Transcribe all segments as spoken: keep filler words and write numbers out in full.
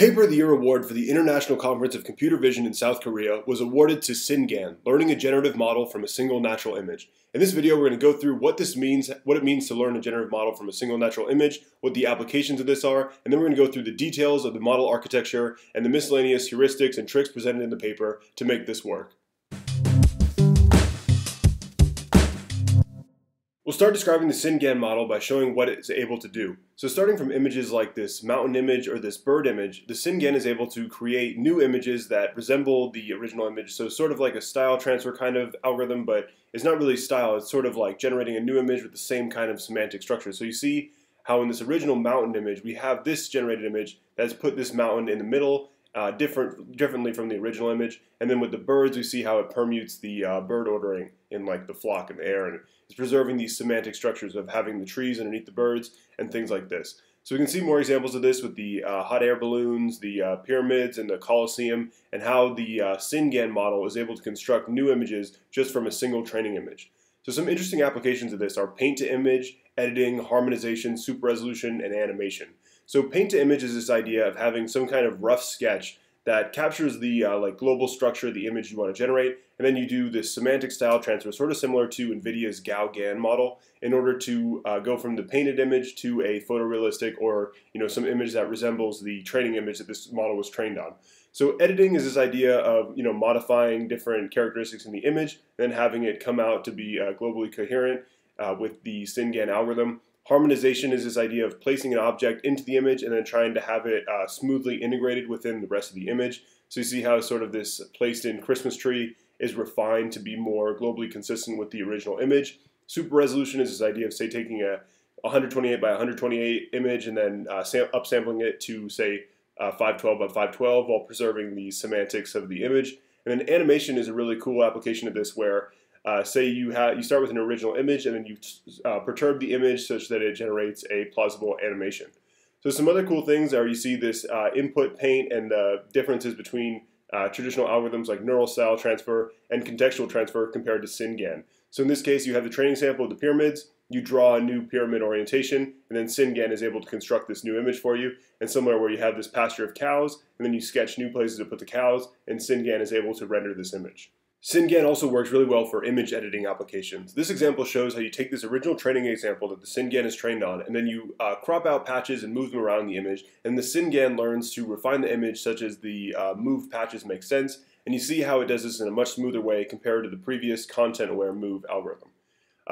Paper of the Year award for the International Conference of Computer Vision in South Korea was awarded to SinGAN, learning a generative model from a single natural image. In this video, we're going to go through what this means, what it means to learn a generative model from a single natural image, what the applications of this are, and then we're going to go through the details of the model architecture and the miscellaneous heuristics and tricks presented in the paper to make this work. We'll start describing the SinGAN model by showing what it's able to do. So starting from images like this mountain image or this bird image, the SinGAN is able to create new images that resemble the original image. So sort of like a style transfer kind of algorithm, but it's not really style. It's sort of like generating a new image with the same kind of semantic structure. So you see how in this original mountain image, we have this generated image that's put this mountain in the middle, uh, different, differently from the original image. And then with the birds, we see how it permutes the uh, bird ordering in like the flock in the air, and it's preserving these semantic structures of having the trees underneath the birds and things like this. So we can see more examples of this with the uh, hot air balloons, the uh, pyramids, and the Colosseum, and how the uh, SinGAN model is able to construct new images just from a single training image. So some interesting applications of this are paint-to-image, editing, harmonization, super resolution, and animation. So paint-to-image is this idea of having some kind of rough sketch that captures the uh, like global structure of the image you want to generate, and then you do this semantic style transfer, sort of similar to NVIDIA's GauGAN model, in order to uh, go from the painted image to a photorealistic or you know some image that resembles the training image that this model was trained on. So editing is this idea of you know modifying different characteristics in the image, then having it come out to be uh, globally coherent uh, with the SinGAN algorithm. Harmonization is this idea of placing an object into the image and then trying to have it uh, smoothly integrated within the rest of the image. So you see how sort of this placed in Christmas tree is refined to be more globally consistent with the original image. Super resolution is this idea of, say, taking a one twenty-eight by one twenty-eight image and then uh, upsampling it to, say, uh, five twelve by five twelve while preserving the semantics of the image. And then animation is a really cool application of this where Uh, say you, ha you start with an original image and then you uh, perturb the image such that it generates a plausible animation. So some other cool things are you see this uh, input paint and the differences between uh, traditional algorithms like neural style transfer and contextual transfer compared to SinGAN. So in this case you have the training sample of the pyramids, you draw a new pyramid orientation, and then SinGAN is able to construct this new image for you, and somewhere where you have this pasture of cows and then you sketch new places to put the cows, and SinGAN is able to render this image. SinGAN also works really well for image editing applications. This example shows how you take this original training example that the SinGAN is trained on, and then you uh, crop out patches and move them around the image, and the SinGAN learns to refine the image such as the uh, move patches make sense, and you see how it does this in a much smoother way compared to the previous content-aware move algorithm.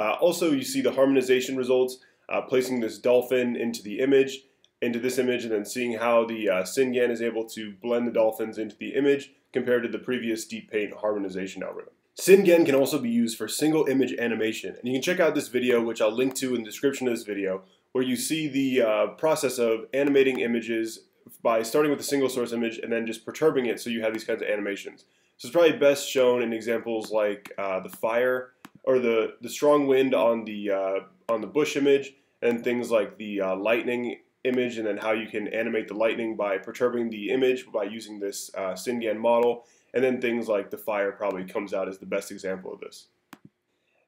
Uh, also, you see the harmonization results, uh, placing this dolphin into the image, into this image, and then seeing how the uh, SinGAN is able to blend the dolphins into the image, compared to the previous deep paint harmonization algorithm. SinGAN can also be used for single image animation, and you can check out this video, which I'll link to in the description of this video, where you see the uh, process of animating images by starting with a single source image and then just perturbing it so you have these kinds of animations. So it's probably best shown in examples like uh, the fire, or the, the strong wind on the, uh, on the bush image, and things like the uh, lightning image, and then how you can animate the lightning by perturbing the image by using this uh, SinGAN model, and then things like the fire probably comes out as the best example of this.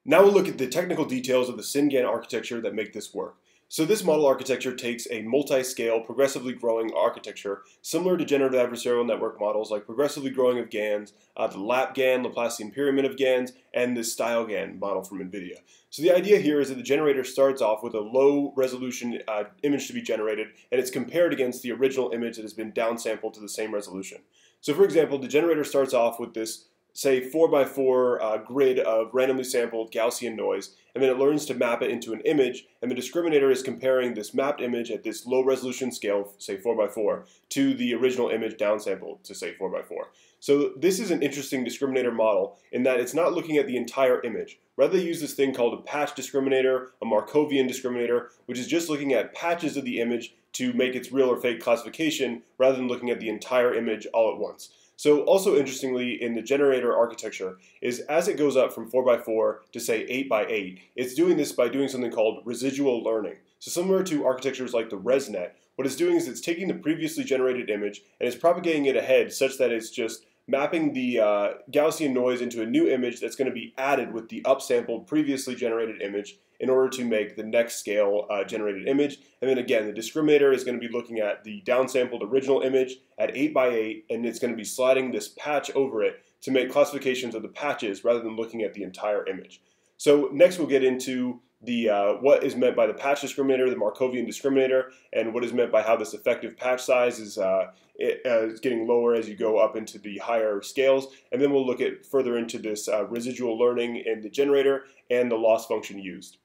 Now we'll look at the technical details of the SinGAN architecture that make this work. So this model architecture takes a multi-scale, progressively growing architecture similar to generative adversarial network models like progressively growing of GANs, uh, the LAP GAN, Laplacian pyramid of GANs, and the StyleGAN model from NVIDIA. So the idea here is that the generator starts off with a low-resolution uh, image to be generated, and it's compared against the original image that has been downsampled to the same resolution. So for example, the generator starts off with this, say, four by four uh, grid of randomly sampled Gaussian noise, and then it learns to map it into an image, and the discriminator is comparing this mapped image at this low resolution scale, say four by four, to the original image downsampled to, say, four by four. So this is an interesting discriminator model in that it's not looking at the entire image. Rather, they use this thing called a patch discriminator, a Markovian discriminator, which is just looking at patches of the image to make its real or fake classification, rather than looking at the entire image all at once. So also interestingly in the generator architecture is as it goes up from four by four to say eight by eight, it's doing this by doing something called residual learning. So similar to architectures like the ResNet, what it's doing is it's taking the previously generated image and it's propagating it ahead such that it's just mapping the uh, Gaussian noise into a new image that's going to be added with the upsampled previously generated image, in order to make the next scale uh, generated image. And then again, the discriminator is going to be looking at the downsampled original image at eight by eight, and it's going to be sliding this patch over it to make classifications of the patches rather than looking at the entire image. So next we'll get into the uh, what is meant by the patch discriminator, the Markovian discriminator, and what is meant by how this effective patch size is uh, it, uh, is getting lower as you go up into the higher scales. And then we'll look at further into this uh, residual learning in the generator and the loss function used.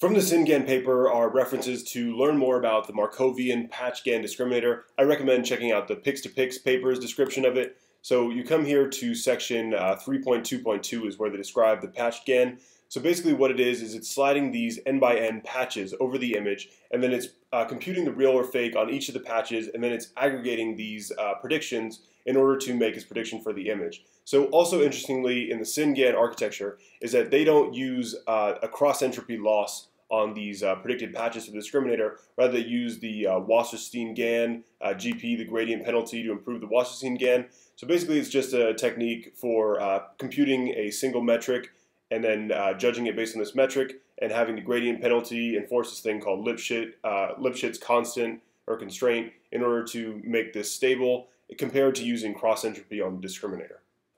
From the SinGAN paper are references to learn more about the Markovian patch GAN discriminator. I recommend checking out the Pix to Pix paper's description of it. So you come here to section uh, three point two point two is where they describe the patch GAN. So basically what it is, is it's sliding these n by n patches over the image, and then it's uh, computing the real or fake on each of the patches, and then it's aggregating these uh, predictions in order to make its prediction for the image. So also interestingly in the SinGAN architecture is that they don't use uh, a cross-entropy loss on these uh, predicted patches to the discriminator. Rather, they use the uh, Wasserstein GAN, uh, G P, the gradient penalty, to improve the Wasserstein GAN. So basically it's just a technique for uh, computing a single metric and then uh, judging it based on this metric, and having the gradient penalty enforce this thing called Lipschitz, uh, Lipschitz constant or constraint in order to make this stable, compared to using cross-entropy on the discriminator.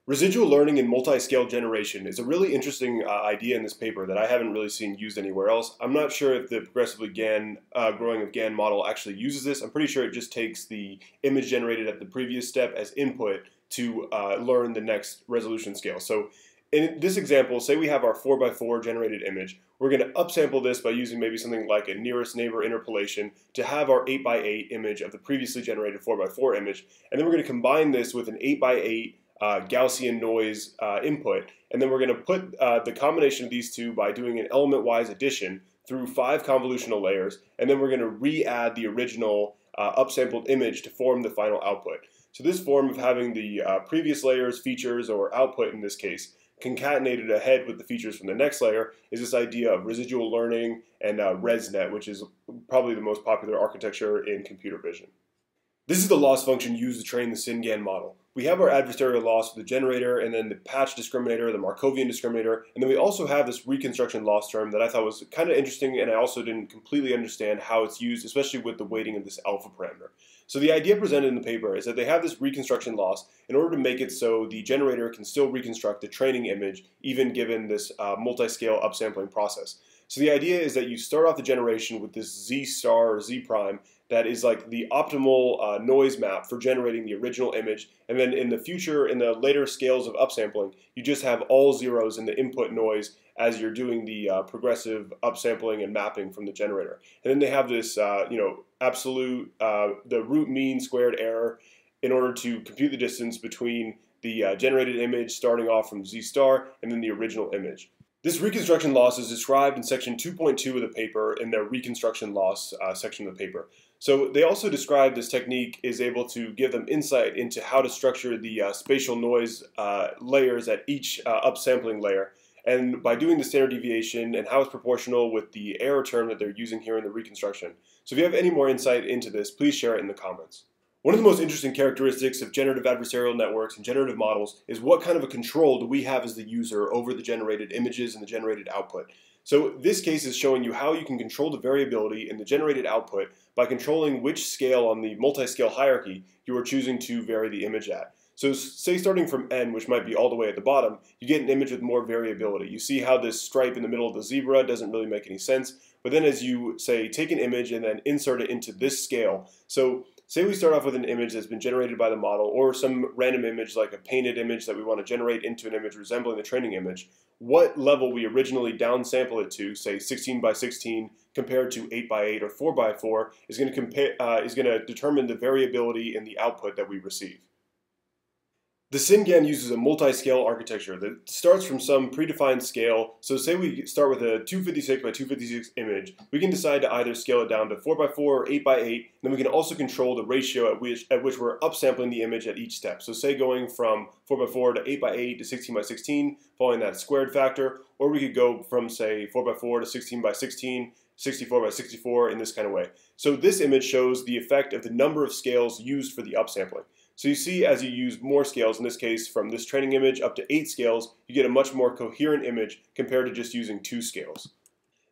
Residual learning in multi-scale generation is a really interesting uh, idea in this paper that I haven't really seen used anywhere else. I'm not sure if the progressively GAN, uh, growing of GAN model actually uses this. I'm pretty sure it just takes the image generated at the previous step as input to uh, learn the next resolution scale. So in this example, say we have our four by four generated image. We're going to upsample this by using maybe something like a nearest neighbor interpolation to have our eight by eight image of the previously generated four by four image. And then we're going to combine this with an eight by eight uh, Gaussian noise uh, input. And then we're going to put uh, the combination of these two by doing an element-wise addition through five convolutional layers. And then we're going to re-add the original uh, upsampled image to form the final output. So this form of having the uh, previous layers, features, or output in this case, concatenated ahead with the features from the next layer is this idea of residual learning and uh, ResNet, which is probably the most popular architecture in computer vision. This is the loss function used to train the SinGAN model. We have our adversarial loss for the generator, and then the patch discriminator, the Markovian discriminator, and then we also have this reconstruction loss term that I thought was kind of interesting, and I also didn't completely understand how it's used, especially with the weighting of this alpha parameter. So the idea presented in the paper is that they have this reconstruction loss in order to make it so the generator can still reconstruct the training image, even given this uh, multi-scale upsampling process. So the idea is that you start off the generation with this Z star or Z prime that is like the optimal uh, noise map for generating the original image, and then in the future, in the later scales of upsampling, you just have all zeros in the input noise as you're doing the uh, progressive upsampling and mapping from the generator. And then they have this, uh, you know, absolute, uh, the root mean squared error in order to compute the distance between the uh, generated image starting off from Z star and then the original image. This reconstruction loss is described in section two point two of the paper in their reconstruction loss uh, section of the paper. So they also describe this technique is able to give them insight into how to structure the uh, spatial noise uh, layers at each uh, upsampling layer. And by doing the standard deviation and how it's proportional with the error term that they're using here in the reconstruction. So if you have any more insight into this, please share it in the comments. One of the most interesting characteristics of generative adversarial networks and generative models is what kind of a control do we have as the user over the generated images and the generated output. So this case is showing you how you can control the variability in the generated output by controlling which scale on the multi-scale hierarchy you are choosing to vary the image at. So say starting from N, which might be all the way at the bottom, you get an image with more variability. You see how this stripe in the middle of the zebra doesn't really make any sense, but then as you say take an image and then insert it into this scale. So say we start off with an image that's been generated by the model, or some random image like a painted image that we want to generate into an image resembling the training image. What level we originally downsample it to, say sixteen by sixteen compared to eight by eight or four by four, is going to compare, uh, is going to determine the variability in the output that we receive. The SinGAN uses a multi-scale architecture that starts from some predefined scale. So say we start with a two fifty-six by two fifty-six image, we can decide to either scale it down to four by four or eight by eight, and then we can also control the ratio at which, at which we're upsampling the image at each step. So say going from four by four to eight by eight to sixteen by sixteen, following that squared factor, or we could go from say four by four to sixteen by sixteen, sixty-four by sixty-four, in this kind of way. So this image shows the effect of the number of scales used for the upsampling. So you see as you use more scales, in this case from this training image up to eight scales, you get a much more coherent image compared to just using two scales.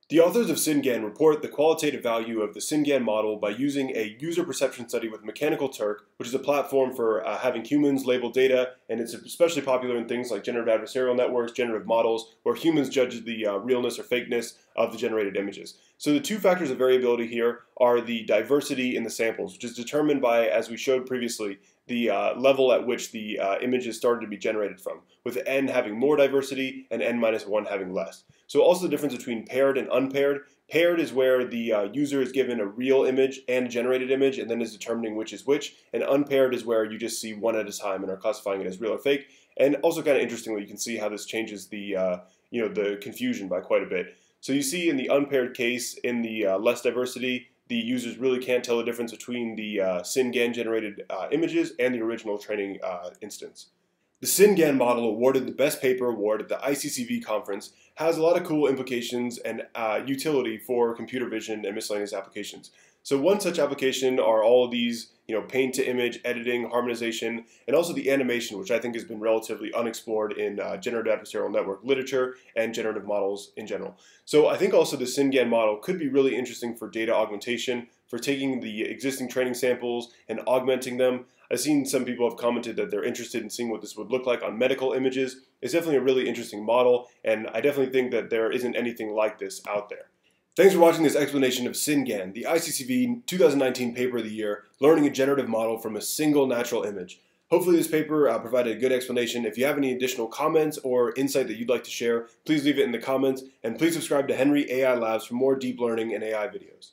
The authors of SinGAN report the qualitative value of the SinGAN model by using a user perception study with Mechanical Turk, which is a platform for uh, having humans label data, and it's especially popular in things like generative adversarial networks, generative models, where humans judge the uh, realness or fakeness of the generated images. So the two factors of variability here are the diversity in the samples, which is determined by, as we showed previously, the uh, level at which the uh, images started to be generated from, with n having more diversity and n minus one having less. So also the difference between paired and unpaired. Paired is where the uh, user is given a real image and a generated image and then is determining which is which, and unpaired is where you just see one at a time and are classifying it as real or fake. And also kind of interestingly, you can see how this changes the, uh, you know, the confusion by quite a bit. So you see in the unpaired case, in the uh, less diversity, the users really can't tell the difference between the uh, SinGAN generated uh, images and the original training uh, instance. The SinGAN model, awarded the Best Paper Award at the I C C V conference, has a lot of cool implications and uh, utility for computer vision and miscellaneous applications. So one such application are all these, you know, paint to image, editing, harmonization, and also the animation, which I think has been relatively unexplored in uh, generative adversarial network literature and generative models in general. So I think also the SinGAN model could be really interesting for data augmentation, for taking the existing training samples and augmenting them. I've seen some people have commented that they're interested in seeing what this would look like on medical images. It's definitely a really interesting model, and I definitely think that there isn't anything like this out there. Thanks for watching this explanation of SinGAN, the I C C V two thousand nineteen Paper of the Year, Learning a Generative Model from a Single Natural Image. Hopefully this paper uh, provided a good explanation. If you have any additional comments or insight that you'd like to share, please leave it in the comments, and please subscribe to Henry A I Labs for more deep learning and A I videos.